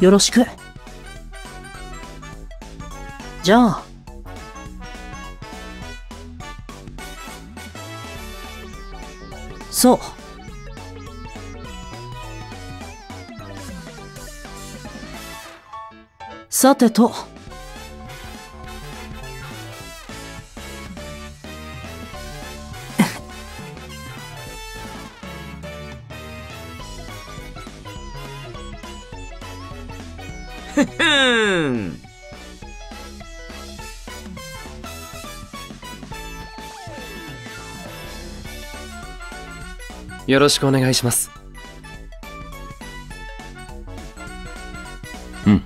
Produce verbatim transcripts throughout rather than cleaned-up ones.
よろしく。じゃあ。そう。さてと。よろしくお願いします。うん。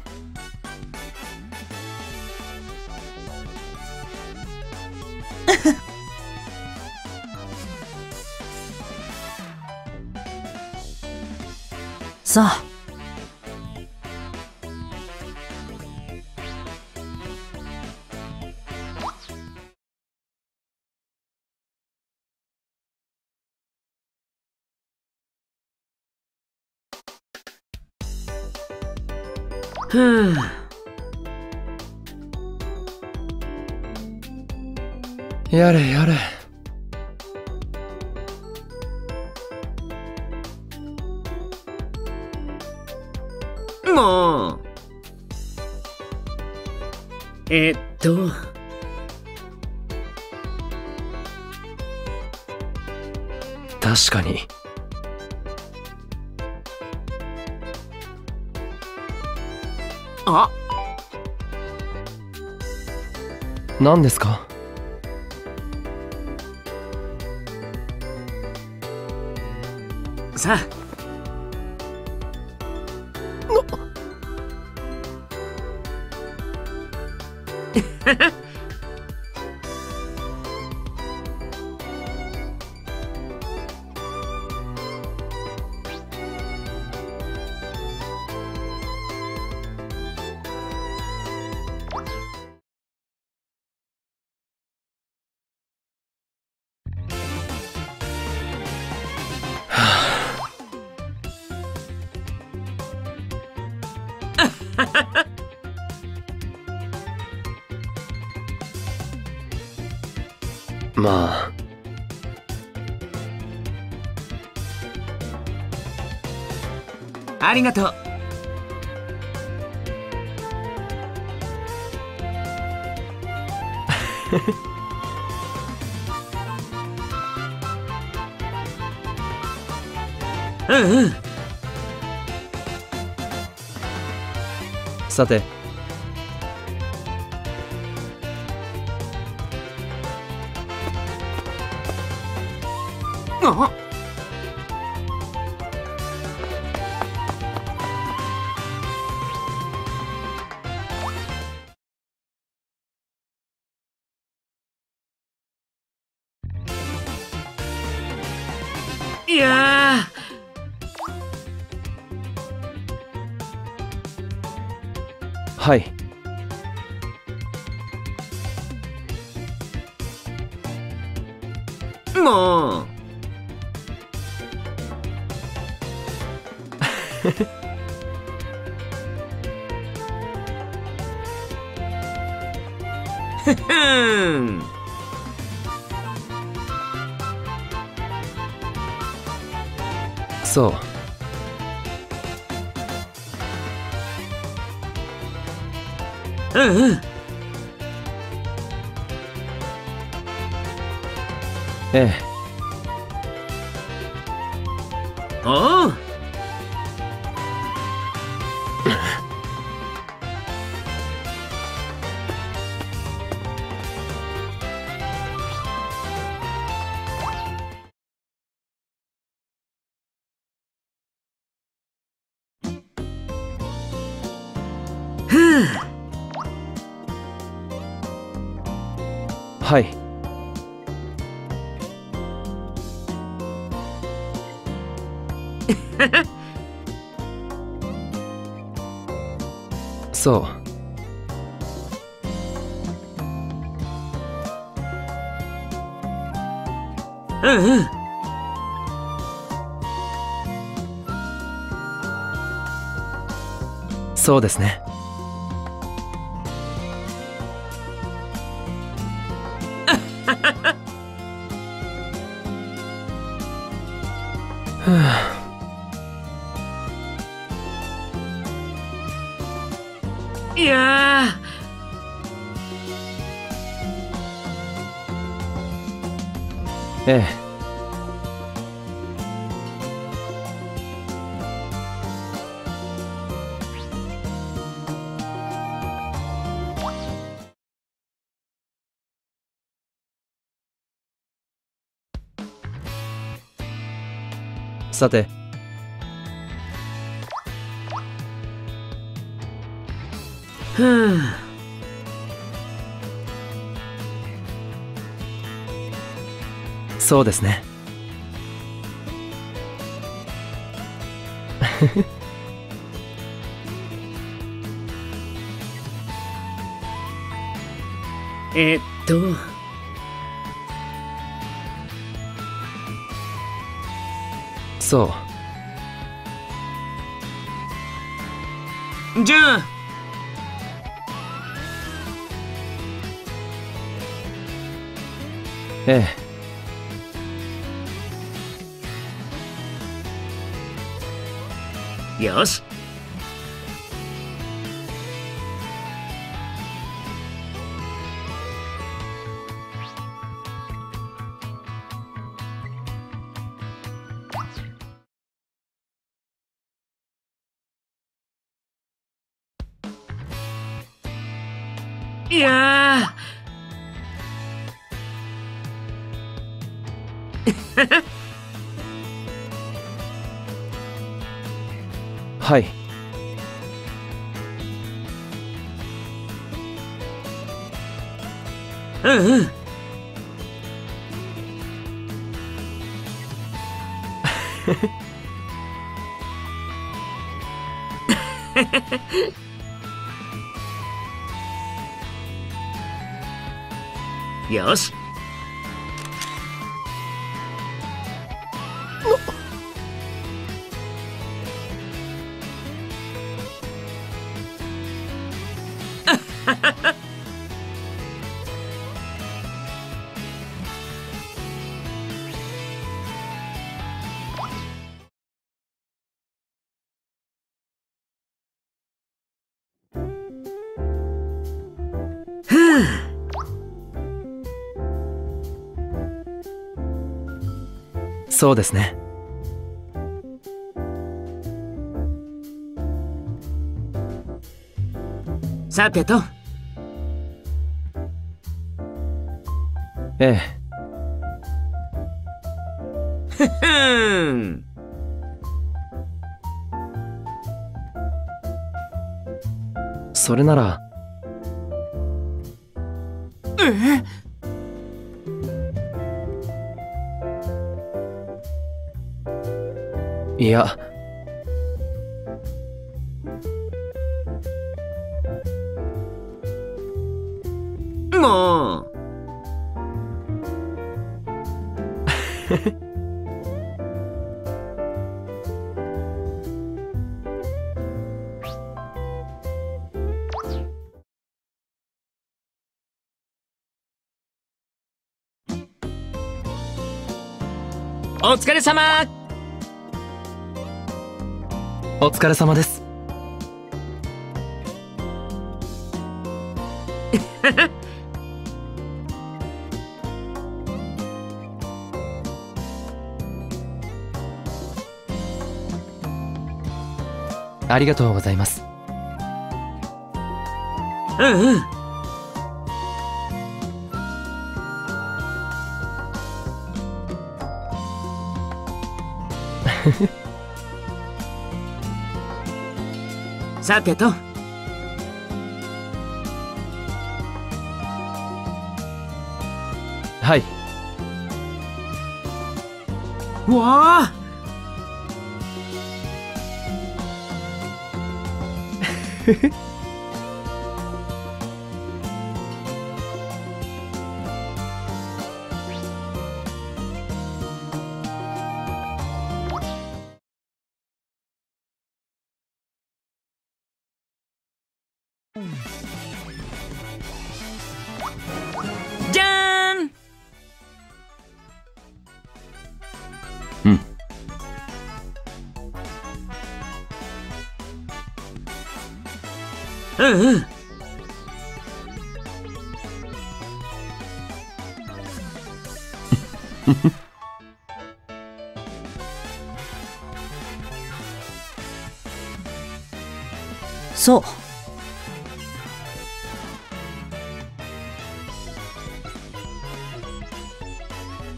さあ。ふう。やれやれ。もう。えっと。確かに。あ、何ですか？さあ。まあ。ありがとう。うんうん。さて。あ、いやー。はい。もう。そう。うんうん。ええ。ああ。はい。そう。うんうん。そうですね。いやー、ええ、さて、ふう、そうですね。えっとそうじゃあええ、よし。いやー。はい。うんうん。よし。そうですね。さてと、ええ。ふふん。それなら。え？いや、もうお疲れ様。お疲れ様です。ありがとうございます。うんうん。さてと、はい。わあ。じゃーん。うん。うんうん。そう。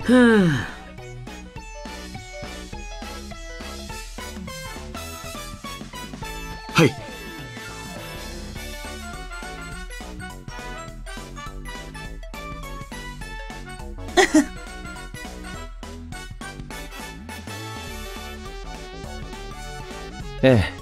ふう。はい。ええ。